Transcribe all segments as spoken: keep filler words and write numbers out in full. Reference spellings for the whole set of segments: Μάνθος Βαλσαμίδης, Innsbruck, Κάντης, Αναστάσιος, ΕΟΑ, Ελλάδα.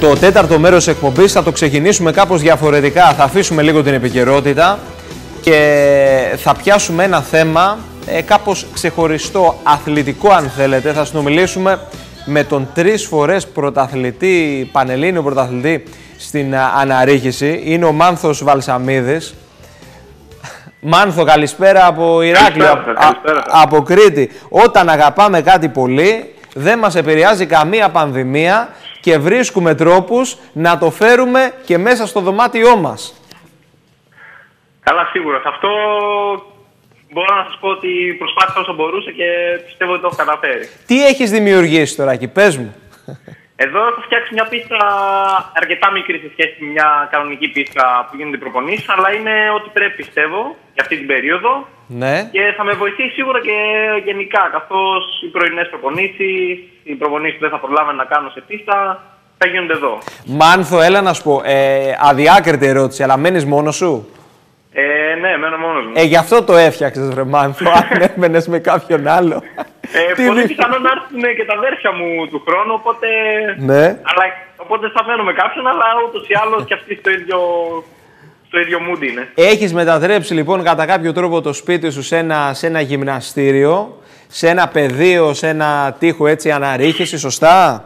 Το τέταρτο μέρος εκπομπής θα το ξεκινήσουμε κάπως διαφορετικά. Θα αφήσουμε λίγο την επικαιρότητα και θα πιάσουμε ένα θέμα ε, κάπως ξεχωριστό, αθλητικό αν θέλετε. Θα συνομιλήσουμε με τον τρεις φορές πρωταθλητή, πανελλήνιο πρωταθλητή στην αναρρίχηση. Είναι ο Μάνθος Βαλσαμίδης. Μάνθο, καλησπέρα από Ηράκλειο, από Κρήτη. Όταν αγαπάμε κάτι πολύ, δεν μας επηρεάζει καμία πανδημία και βρίσκουμε τρόπους να το φέρουμε και μέσα στο δωμάτιό μας. Καλά, σίγουρα. Σε αυτό μπορώ να σας πω ότι προσπάθησα όσο μπορούσα και πιστεύω ότι το έχω καταφέρει. Τι έχεις δημιουργήσει τώρα εκεί, πες μου. Εδώ έχω φτιάξει μια πίστα αρκετά μικρή σε σχέση με μια κανονική πίστα που γίνονται προπονήσεις, αλλά είναι ό,τι πρέπει, πιστεύω, για αυτή την περίοδο. Ναι. Και θα με βοηθήσει σίγουρα και γενικά, καθώς οι πρωινές προπονήσεις, οι προπονήσεις που δεν θα προλάβαινε να κάνω σε πίστα, θα γίνονται εδώ. Μάνθο, έλα να σου πω, ε, αδιάκριτη ερώτηση, αλλά μένεις μόνος σου? Ε, ναι, μένω μόνος μου. Ε, γι' αυτό το έφτιαξες, ρε Μάνθο, αν έμενες με κάποιον άλλο. Ε, πολύ πιθανό να έρθουν και τα αδέρφια μου του χρόνου, οπότε, ναι. Αλλά, οπότε θα μένω με κάποιον, αλλά ούτως ή άλλως και αυτοί στο ίδιο... Το ίδιο mood είναι. Έχεις μετατρέψει λοιπόν κατά κάποιο τρόπο το σπίτι σου σε ένα, σε ένα γυμναστήριο, σε ένα πεδίο, σε ένα τοίχο έτσι αναρρίχηση, σωστά?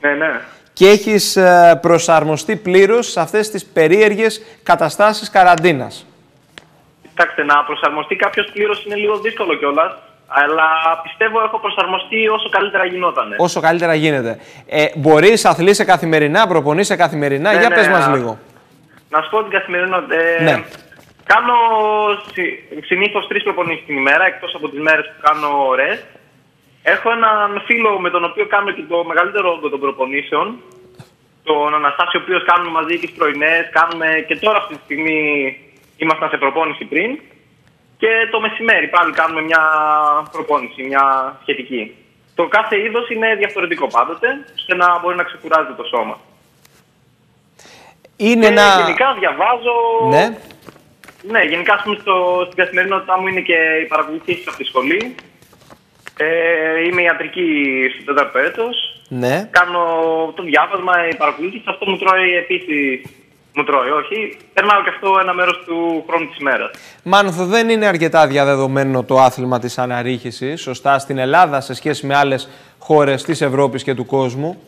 Ναι, ναι. Και έχεις προσαρμοστεί πλήρως σε αυτές τις περίεργες καταστάσεις καραντίνας. Κοιτάξτε, να προσαρμοστεί κάποιος πλήρως είναι λίγο δύσκολο κιόλας, αλλά πιστεύω έχω προσαρμοστεί όσο καλύτερα γινότανε. Όσο καλύτερα γίνεται. Ε, μπορείς, αθλείσαι καθημερινά, προπονείσαι καθημερινά, ναι, για ναι, πες μας α... λίγο. Να σου πω την καθημερινότητα. Ε, ναι. Κάνω συνήθως τρεις προπονήσεις την ημέρα, εκτός από τις μέρες που κάνω ρεστ. Έχω έναν φίλο με τον οποίο κάνω και το μεγαλύτερο όγκο των προπονήσεων, τον Αναστάσιο, ο οποίος κάνουμε μαζί τις πρωινές, κάνουμε και τώρα αυτή τη στιγμή ήμασταν σε προπόνηση πριν. Και το μεσημέρι πάλι κάνουμε μια προπόνηση, μια σχετική. Το κάθε είδος είναι διαφορετικό πάντοτε, ώστε να μπορεί να ξεκουράζεται το σώμα. Είναι ένα... Γενικά διαβάζω... Ναι, ναι γενικά ας πούμε, στο... στην καθημερινότητά μου είναι και οι παρακολουθήσεις από τη σχολή. Ε, είμαι ιατρική στο τέταρτο έτος. Ναι. Κάνω το διάβασμα, οι παρακολουθήσεις, αυτό μου τρώει επίσης... Μου τρώει, όχι. Περνάω και αυτό ένα μέρος του χρόνου της ημέρας. Μάνθο, δεν είναι αρκετά διαδεδομένο το άθλημα της αναρρίχησης, σωστά, στην Ελλάδα σε σχέση με άλλες χώρες της Ευρώπης και του κόσμου.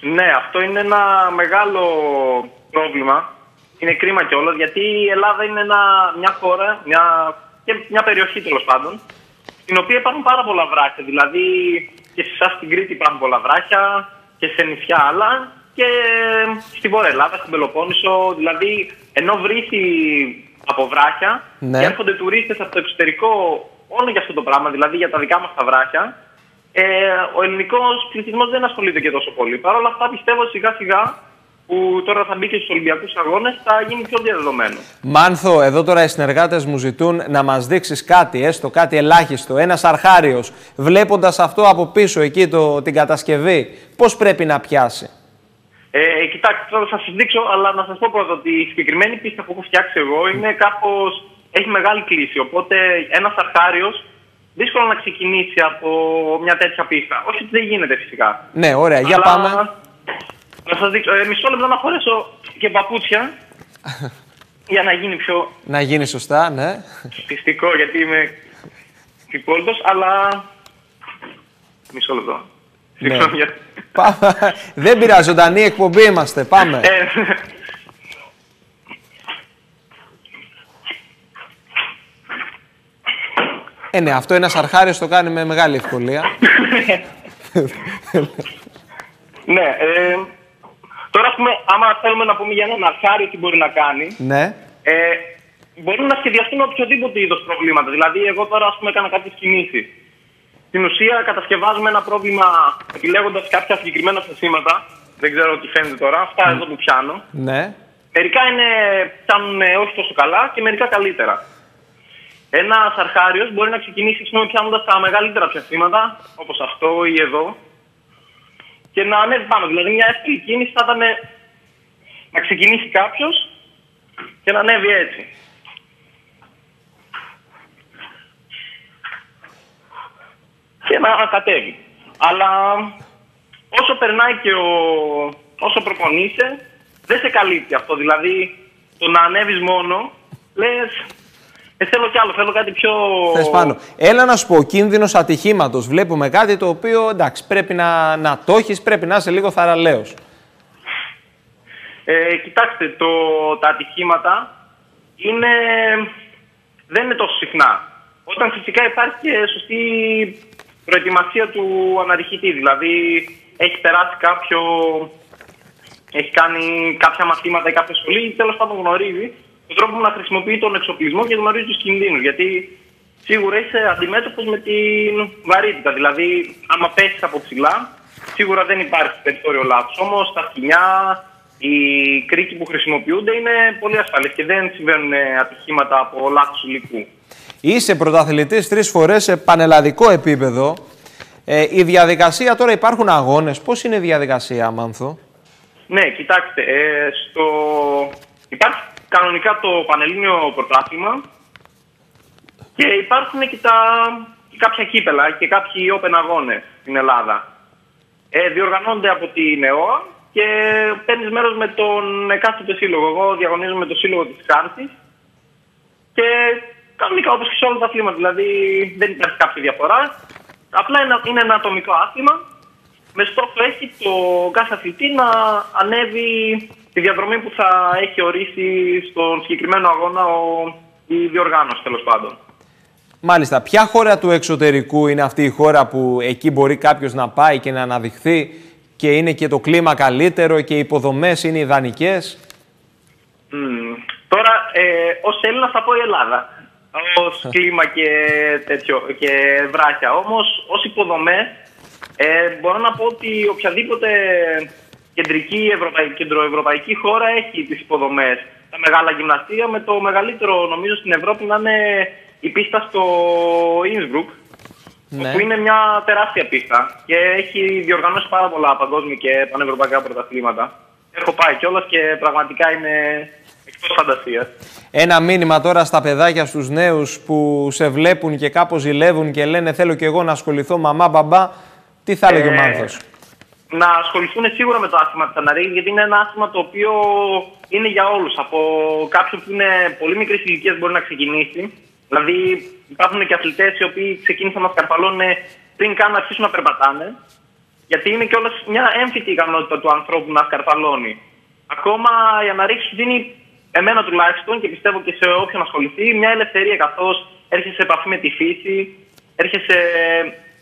Ναι, αυτό είναι ένα μεγάλο πρόβλημα. Είναι κρίμα κιόλας, γιατί η Ελλάδα είναι ένα, μια χώρα μια, και μια περιοχή τέλος πάντων, στην οποία υπάρχουν πάρα πολλά βράχια. Δηλαδή και σε εσάς στην Κρήτη υπάρχουν πολλά βράχια και σε νησιά άλλα και στην Βόρεια Ελλάδα, στην Πελοπόννησο. Δηλαδή ενώ βρήθη από βράχια, ναι, και έρχονται τουρίστες από το εξωτερικό όλο για αυτό το πράγμα, δηλαδή για τα δικά μας τα βράχια. Ε, ο ελληνικός πληθυσμός δεν ασχολείται και τόσο πολύ. Παρ' όλα αυτά πιστεύω σιγά σιγά που τώρα θα μπει και στους Ολυμπιακούς Αγώνες θα γίνει πιο διαδεδομένο. Μάνθο, εδώ τώρα οι συνεργάτες μου ζητούν να μας δείξεις κάτι, έστω κάτι ελάχιστο, ένας αρχάριος, βλέποντας αυτό από πίσω εκεί το, την κατασκευή, πώς πρέπει να πιάσει? Ε, κοιτάξτε, τώρα θα σας δείξω, αλλά να σας πω πρώτα ότι η συγκεκριμένη πίστα που έχω φτιάξει εγώ είναι κάπως, έχει μεγάλη κλίση, οπότε ένας αρχάριος δύσκολο να ξεκινήσει από μια τέτοια πίστα. Όχι ότι δεν γίνεται φυσικά. Ναι, ωραία. Αλλά... Για πάμε. Να σας δείξω. Ε, μισό λεπτό να χωρέσω και παπούτσια για να γίνει πιο... Να γίνει σωστά, ναι. Πιστικό, γιατί είμαι τυπόλτος, αλλά... Μισό λεπτό. Ναι. Πάμε. Δεν πειράζει, ζωντανή εκπομπή είμαστε. Πάμε. Ε, ναι, αυτό ένας αρχάριος το κάνει με μεγάλη ευκολία. Ναι, ε, τώρα πούμε, άμα θέλουμε να πούμε για έναν αρχάριο τι μπορεί να κάνει, ναι, ε, μπορούν να σχεδιαστούν οποιοδήποτε είδος προβλήματα. Δηλαδή, εγώ τώρα ας πούμε έκανα κάποιες κινήσεις. Στην ουσία κατασκευάζουμε ένα πρόβλημα επιλέγοντας κάποια συγκεκριμένα φασίματα. Δεν ξέρω τι φαίνεται τώρα, αυτά εδώ που πιάνω. Ναι. Μερικά είναι, πιάνουν όχι τόσο καλά και μερικά καλύτερα. Ένας αρχάριος μπορεί να ξεκινήσει πιάνοντας τα μεγαλύτερα πιαστήματα, όπως αυτό ή εδώ, και να ανέβει πάνω. Δηλαδή, μια εύκολη κίνηση θα ήταν να ξεκινήσει κάποιος και να ανέβει έτσι. Και να κατέβει. Αλλά όσο περνάει και ο, όσο προπονείσαι, δεν σε καλύπτει αυτό. Δηλαδή, το να ανέβεις μόνο, λες, ε, θέλω κι άλλο, θέλω κάτι πιο... Θες πάνω. Έλα να σου πω, ο κίνδυνος ατυχήματος. Βλέπουμε κάτι το οποίο, εντάξει, πρέπει να, να το έχεις, πρέπει να είσαι λίγο θαραλέος. Ε, κοιτάξτε, το, τα ατυχήματα είναι, δεν είναι τόσο συχνά. Όταν φυσικά υπάρχει και σωστή προετοιμασία του αναρριχητή, δηλαδή έχει περάσει κάποιο, έχει κάνει κάποια μαθήματα ή κάποια σχολή ή τέλος πάντων γνωρίζει τον τρόπο να χρησιμοποιεί τον εξοπλισμό και γνωρίζει τους κινδύνους. Γιατί σίγουρα είσαι αντιμέτωπος με την βαρύτητα, δηλαδή άμα πέσεις από ψηλά σίγουρα δεν υπάρχει περιθώριο λάθος, όμως τα σκοινιά, οι κρίκοι που χρησιμοποιούνται είναι πολύ ασφαλείς και δεν συμβαίνουν ατυχήματα από λάθος υλικού. Είσαι πρωταθλητής τρεις φορές σε πανελλαδικό επίπεδο. Ε, η διαδικασία τώρα, υπάρχουν αγώνες. Πώς είναι η διαδικασία, Μάνθο? Ναι, κοιτάξτε. Ε, στο... Υπάρχει κανονικά το πανελλήνιο πρωτάθλημα και υπάρχουν και, τα... και κάποια κύπελα και κάποιοι open αγώνες στην Ελλάδα. Ε, διοργανώνται από την ΕΟΑ και παίρνεις μέρος με τον εκάστοτε σύλλογο. Εγώ διαγωνίζομαι με τον σύλλογο της Κάντης και κανονικά όπως και σε όλα τα αθλήματα, δηλαδή δεν υπάρχει κάποια διαφορά. Απλά είναι ένα ατομικό άθλημα. Με στόχο έχει το κάθε αθλητή να ανέβει τη διαδρομή που θα έχει ορίσει στον συγκεκριμένο αγώνα ο, η διοργάνωση, τέλος πάντων. Μάλιστα. Ποια χώρα του εξωτερικού είναι αυτή η χώρα που εκεί μπορεί κάποιος να πάει και να αναδειχθεί και είναι και το κλίμα καλύτερο και οι υποδομές είναι ιδανικές? Mm. Τώρα, ε, ως Έλληνα θα πω η Ελλάδα. Ως κλίμα και, τέτοιο, και βράχια. Όμως, ως υποδομές, ε, μπορώ να πω ότι οποιαδήποτε κεντρική ευρωπαϊκή, κεντροευρωπαϊκή χώρα έχει τις υποδομές. Τα μεγάλα γυμναστήρια, με το μεγαλύτερο νομίζω στην Ευρώπη να είναι η πίστα στο Innsbruck, ναι, που είναι μια τεράστια πίστα και έχει διοργανώσει πάρα πολλά παγκόσμια και πανευρωπαϊκά πρωταθλήματα. Έχω πάει κιόλας και πραγματικά είναι... Φαντασία. Ένα μήνυμα τώρα στα παιδάκια, στους νέους που σε βλέπουν και κάπως ζηλεύουν και λένε θέλω και εγώ να ασχοληθώ μαμά, μπαμπά. Τι θα έλεγε ε, ο Μάνθος? Να ασχοληθούν σίγουρα με το άθλημα της αναρρίχης, γιατί είναι ένα άθλημα το οποίο είναι για όλους. Από κάποιον που είναι πολύ μικρής ηλικίας μπορεί να ξεκινήσει. Δηλαδή υπάρχουν και αθλητές οι οποίοι ξεκίνησαν να σκαρφαλώνουν πριν καν να αρχίσουν να περπατάνε. Γιατί είναι κιόλας μια έμφυτη ικανότητα του ανθρώπου να σκαρφαλώνει. Ακόμα η αναρρίχηση δίνει, εμένα τουλάχιστον και πιστεύω και σε όποιον ασχοληθεί, μια ελευθερία, καθώς έρχεσαι σε επαφή με τη φύση, έρχεσαι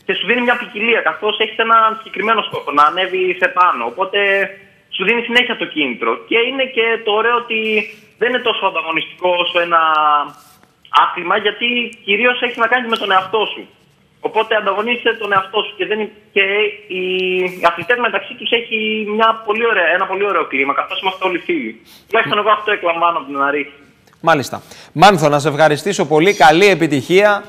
και σου δίνει μια ποικιλία, καθώς έχεις έναν συγκεκριμένο στόχο να ανέβεις επάνω. Οπότε σου δίνει συνέχεια το κίνητρο. Και είναι και το ωραίο ότι δεν είναι τόσο ανταγωνιστικό όσο ένα άθλημα, γιατί κυρίως έχει να κάνει με τον εαυτό σου. Οπότε ανταγωνίζεσαι τον εαυτό σου και, δεν... και οι αθλητές μεταξύ τους έχει μια πολύ ωραία, ένα πολύ ωραίο κλίμα, καθώς είμαστε όλοι φίλοι. Τουλάχιστον εγώ αυτό εκλαμβάνω από την αναρρίχηση. Μάλιστα. Μάνθο, να σε ευχαριστήσω πολύ. Καλή επιτυχία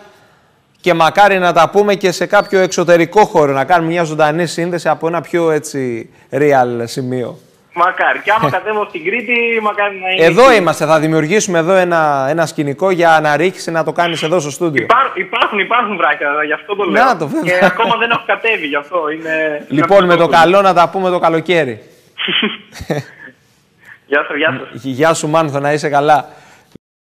και μακάρι να τα πούμε και σε κάποιο εξωτερικό χώρο, να κάνουμε μια ζωντανή σύνδεση από ένα πιο έτσι real σημείο. Μακάρι. Και άμα κατέβω στην Κρήτη, μακάρι να είναι. Εδώ είμαστε. Θα δημιουργήσουμε εδώ ένα, ένα σκηνικό για αναρρίχηση να το κάνεις εδώ στο στούντιο. Υπά, υπάρχουν, υπάρχουν βράχια, γι' αυτό το λέω. Να, το και ακόμα δεν έχω κατέβει, γι' αυτό είναι. Λοιπόν, με το καλό να τα πούμε το καλοκαίρι. Γεια σου, γεια σου. Γεια σου, Μάνθο, να είσαι καλά.